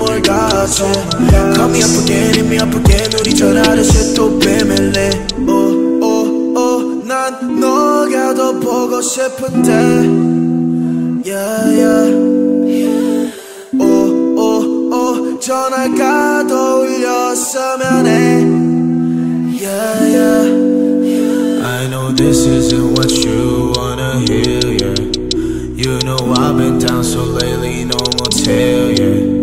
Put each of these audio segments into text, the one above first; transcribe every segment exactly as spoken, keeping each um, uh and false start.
뭘 다 써. Call me up again, hit me up again. 우리 전화를 셋도 빼멜래. Oh oh oh, 난 너가 더 보고 싶은데. Yeah yeah. Oh oh oh, 전화가 더 울렸으면 해. Yeah yeah. I know this isn't what you wanna hear. Yeah. You know I've been down so lately, no more tell, yeah.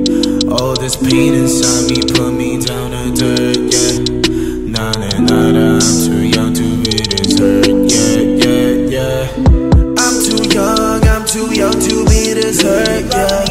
All this pain inside me put me down to dirt, yeah. Nah, nah, nah, nah, I'm too young to be deserved, yeah, yeah, yeah. I'm too young, I'm too young to be deserved, yeah.